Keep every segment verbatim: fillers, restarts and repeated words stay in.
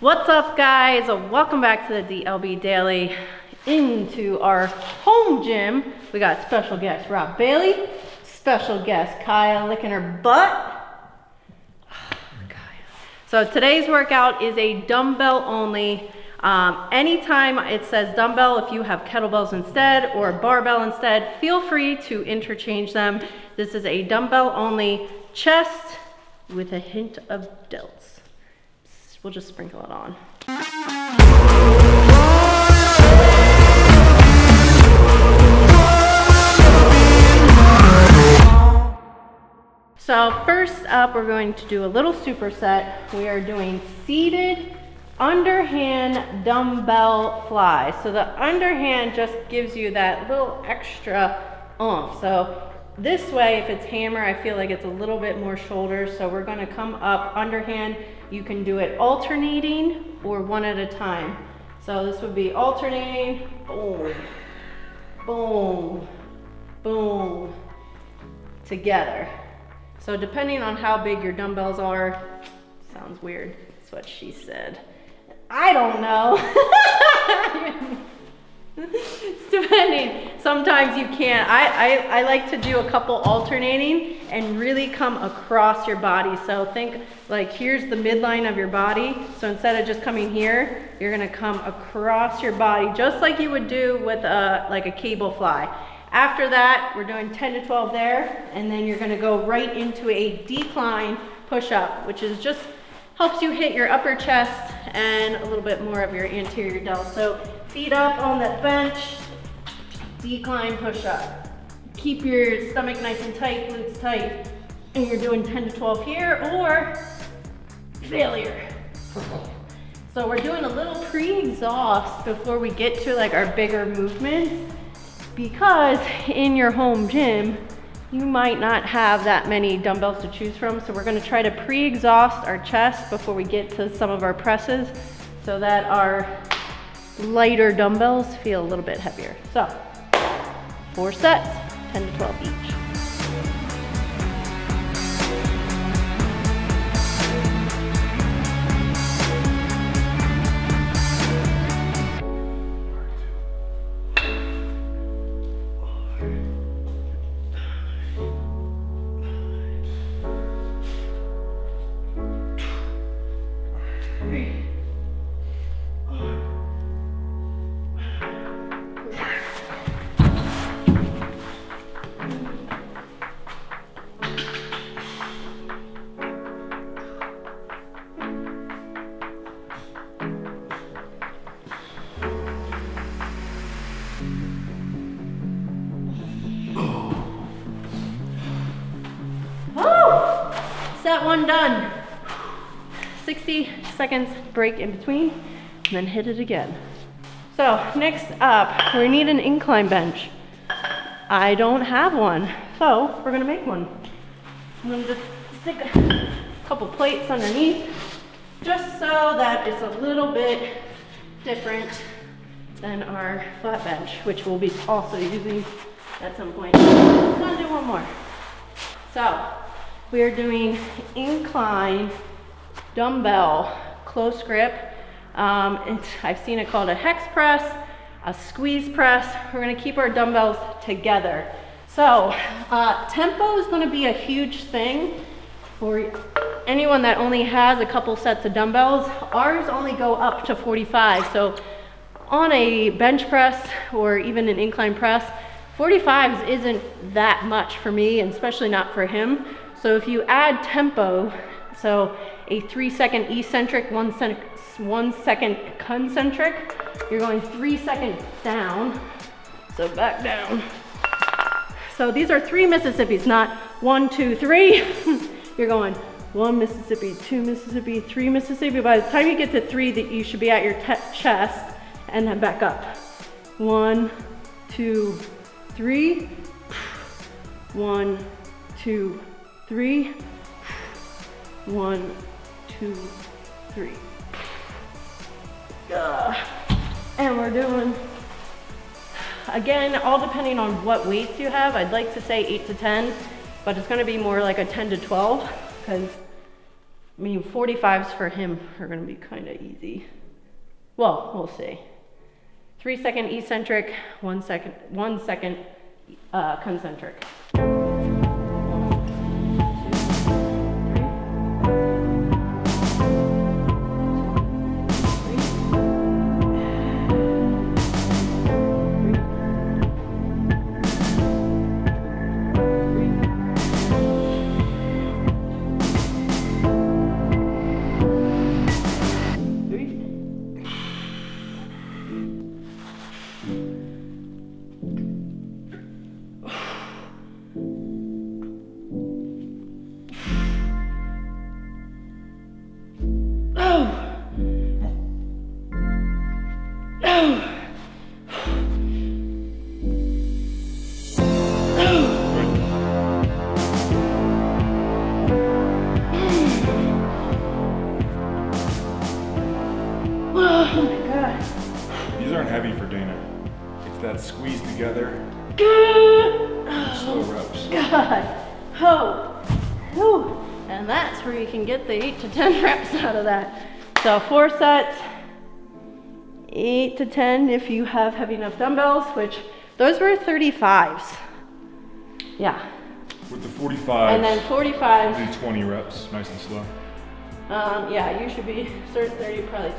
What's up, guys? Welcome back to the D L B Daily. Into our home gym, we got special guest Rob Bailey, special guest Kaya licking her butt. Oh, Kaya. So today's workout is a dumbbell only. Um, anytime it says dumbbell, if you have kettlebells instead or barbell instead, feel free to interchange them. This is a dumbbell only chest with a hint of delts. We'll just sprinkle it on. So first up, we're going to do a little superset. We are doing seated underhand dumbbell fly. So the underhand just gives you that little extra oomph. So this way, if it's hammer, I feel like it's a little bit more shoulder. So we're gonna come up underhand. You can do it alternating or one at a time. So this would be alternating, boom, boom, boom, together. So depending on how big your dumbbells are, sounds weird, that's what she said. I don't know. Depending, sometimes you can't. I, I, I like to do a couple alternating and really come across your body. So think like here's the midline of your body. So instead of just coming here, you're gonna come across your body just like you would do with a, like a cable fly. After that, we're doing ten to twelve there, and then you're gonna go right into a decline push-up, which is just helps you hit your upper chest and a little bit more of your anterior delts. So feet up on that bench, decline push-up. Keep your stomach nice and tight, glutes tight, and you're doing ten to twelve here, or failure. So we're doing a little pre-exhaust before we get to like our bigger movements, because in your home gym, you might not have that many dumbbells to choose from. So we're gonna try to pre-exhaust our chest before we get to some of our presses so that our lighter dumbbells feel a little bit heavier. So, four sets, ten to twelve each. That one done. sixty seconds break in between, and then hit it again. So next up, we need an incline bench. I don't have one, so we're gonna make one. I'm gonna just stick a couple plates underneath, just so that it's a little bit different than our flat bench, which we'll be also using at some point. I'm gonna do one more. So, we are doing incline dumbbell close grip. Um, it's, I've seen it called a hex press, a squeeze press. We're gonna keep our dumbbells together. So uh, tempo is gonna be a huge thing for anyone that only has a couple sets of dumbbells. Ours only go up to forty-five. So on a bench press or even an incline press, forty-fives isn't that much for me, and especially not for him. So if you add tempo, so a three second eccentric, one, se one second concentric, you're going three seconds down, so back down. So these are three Mississippis, not one, two, three. You're going one Mississippi, two Mississippi, three Mississippi. By the time you get to three, that you should be at your chest, and then back up. One, two, three, one, two, three, one, two, three. Ugh. And we're doing, again, all depending on what weights you have. I'd like to say eight to ten, but it's gonna be more like a ten to twelve, because I mean, forty-fives for him are going to be kind of easy. Well, we'll see. Three second eccentric, one second, one second uh, concentric. ten reps out of that. So four sets, eight to ten if you have heavy enough dumbbells, which those were thirty-fives. Yeah. With the forty-fives. And then forty-fives. We'll do twenty reps, nice and slow. Um, yeah, you should be, certain thirty, probably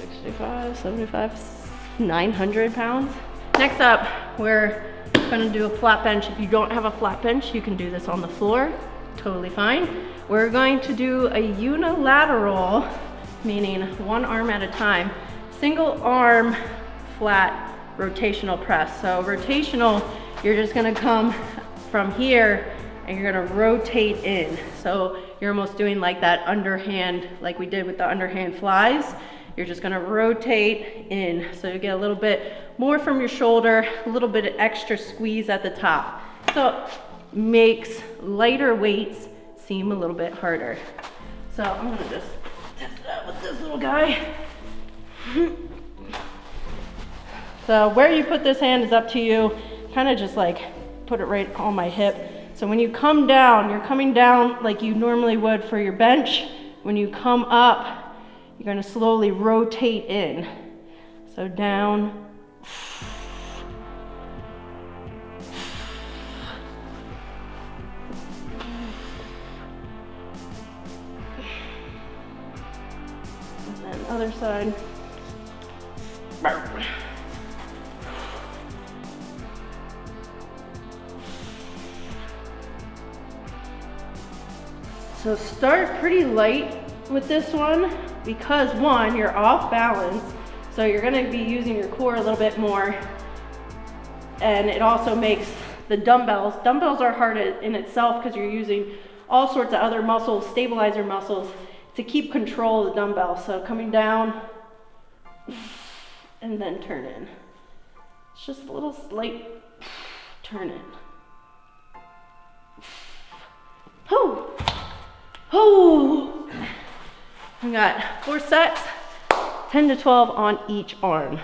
sixty-five, seventy-five, nine hundred pounds. Next up, we're gonna do a flat bench. If you don't have a flat bench, you can do this on the floor. Totally fine. We're going to do a unilateral, meaning one arm at a time, single arm flat rotational press. So rotational, you're just gonna come from here and you're gonna rotate in. So you're almost doing like that underhand, like we did with the underhand flies. You're just gonna rotate in. So you get a little bit more from your shoulder, a little bit of extra squeeze at the top. So makes lighter weights seem a little bit harder. So I'm gonna just test it out with this little guy. So where you put this hand is up to you. Kind of just like put it right on my hip. So when you come down, you're coming down like you normally would for your bench. When you come up, you're gonna slowly rotate in. So down. Other side. So start pretty light with this one because one, you're off balance, so you're gonna be using your core a little bit more, and it also makes the dumbbells. Dumbbells are hard in itself because you're using all sorts of other muscles, stabilizer muscles, to keep control of the dumbbell. So coming down and then turn in. It's just a little slight turn in. Oh, oh. I got four sets, ten to twelve on each arm.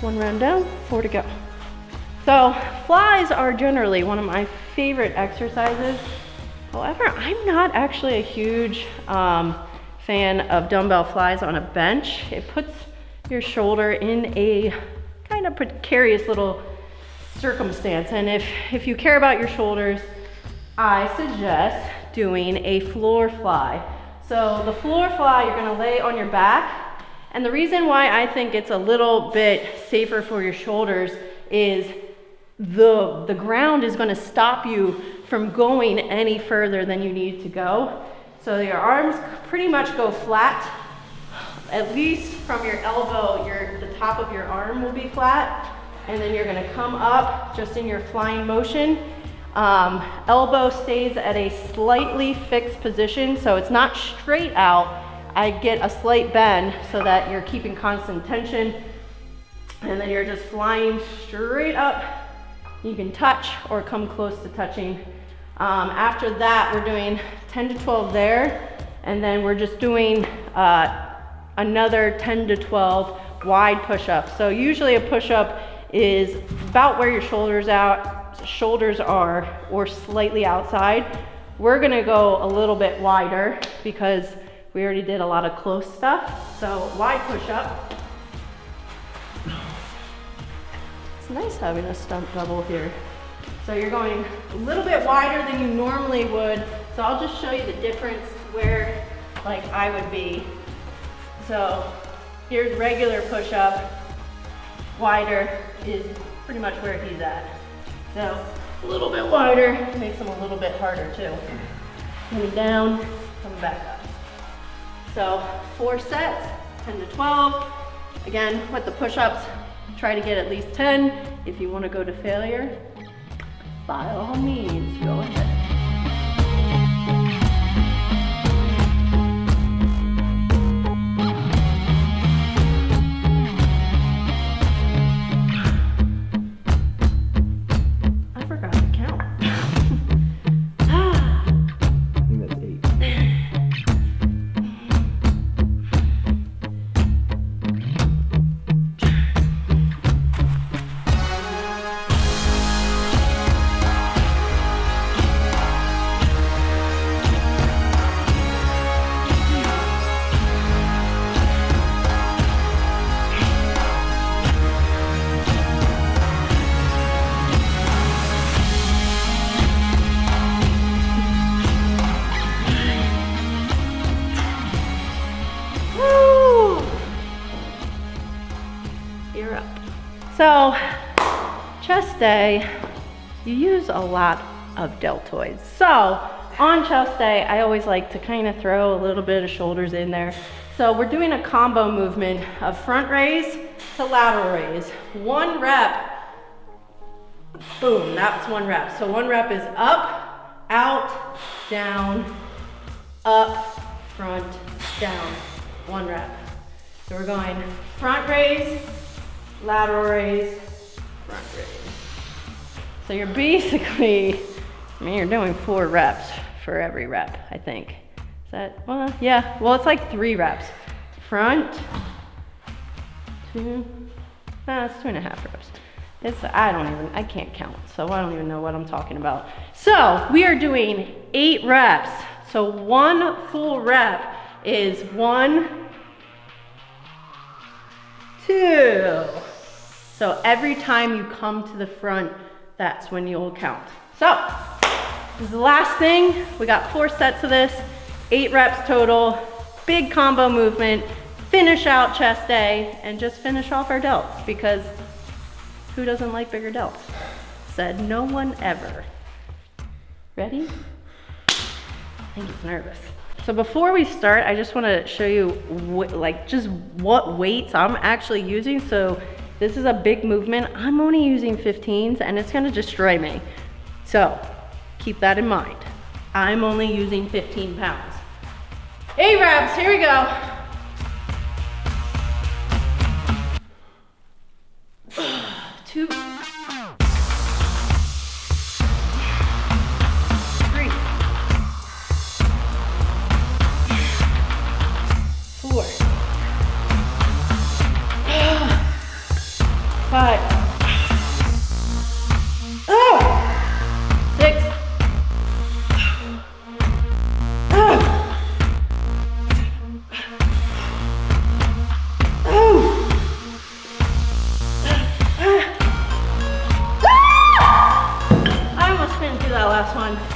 One round down, four to go. So flies are generally one of my favorite exercises. However, I'm not actually a huge um, fan of dumbbell flies on a bench. It puts your shoulder in a kind of precarious little circumstance. And if, if you care about your shoulders, I suggest doing a floor fly. So the floor fly, you're gonna lay on your back. And the reason why I think it's a little bit safer for your shoulders is the, the ground is gonna stop you from going any further than you need to go. So your arms pretty much go flat, at least from your elbow, your, the top of your arm will be flat. And then you're gonna come up just in your flying motion. Um, elbow stays at a slightly fixed position, so it's not straight out. I get a slight bend so that you're keeping constant tension, and then you're just flying straight up. You can touch or come close to touching. Um, after that, we're doing ten to twelve there, and then we're just doing uh, another ten to twelve wide push-up. So usually a push-up is about where your shoulders out, shoulders are, or slightly outside. We're gonna go a little bit wider because we already did a lot of close stuff, so wide push-up. It's nice having a stunt double here. So you're going a little bit wider than you normally would. So I'll just show you the difference where like I would be. So here's regular push-up. Wider is pretty much where he's at. So a little bit wider makes him a little bit harder too. Coming down, coming back up. So four sets, ten to twelve. Again, with the push-ups, try to get at least ten. If you want to go to failure, by all means, go ahead. So chest day, you use a lot of deltoids. So on chest day, I always like to kind of throw a little bit of shoulders in there. So we're doing a combo movement of front raise to lateral raise. One rep, boom, that's one rep. So one rep is up, out, down, up, front, down, one rep. So we're going front raise, lateral raise, front raise. So you're basically, I mean, you're doing four reps for every rep, I think. Is that, well, yeah, well, it's like three reps. Front, two, no, it's two and a half reps. It's, I don't even, I can't count, so I don't even know what I'm talking about. So we are doing eight reps. So one full rep is one, two. So every time you come to the front, that's when you'll count. So this is the last thing. We got four sets of this, eight reps total, big combo movement, finish out chest day, and just finish off our delts, because who doesn't like bigger delts? Said no one ever. Ready? I think he's nervous. So before we start, I just want to show you what, like just what weights I'm actually using. So this is a big movement. I'm only using fifteens and it's going to destroy me. So keep that in mind. I'm only using fifteen pounds. Eight reps, here we go.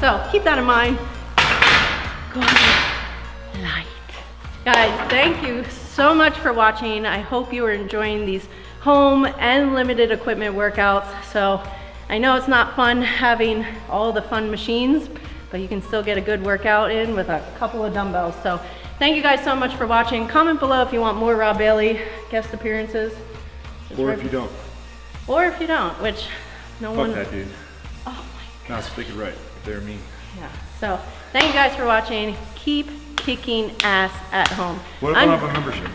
So keep that in mind. Go light. Guys, thank you so much for watching. I hope you are enjoying these home and limited equipment workouts. So I know it's not fun having all the fun machines, but you can still get a good workout in with a couple of dumbbells. So thank you guys so much for watching. Comment below if you want more Rob Bailey guest appearances. Just or if you don't. Or if you don't, which no Fuck one. Fuck that dude. Oh my God. Not speaking right. They're mean. Yeah. So thank you guys for watching. Keep kicking ass at home. What if I don't have a membership?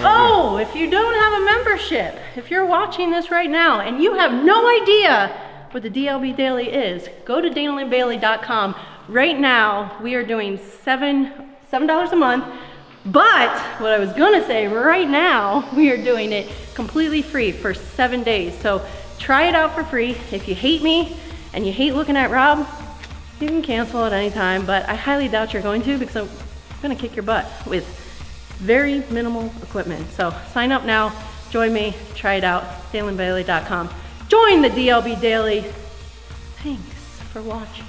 Oh, if you don't have a membership, if you're watching this right now and you have no idea what the D L B Daily is, go to dana lin bailey dot com. Right now, we are doing seven, $7 a month, but what I was gonna say, right now, we are doing it completely free for seven days. So try it out for free. If you hate me and you hate looking at Rob, you can cancel at any time, but I highly doubt you're going to because I'm gonna kick your butt with very minimal equipment. So sign up now, join me, try it out, dana lin bailey dot com. Join the D L B Daily. Thanks for watching.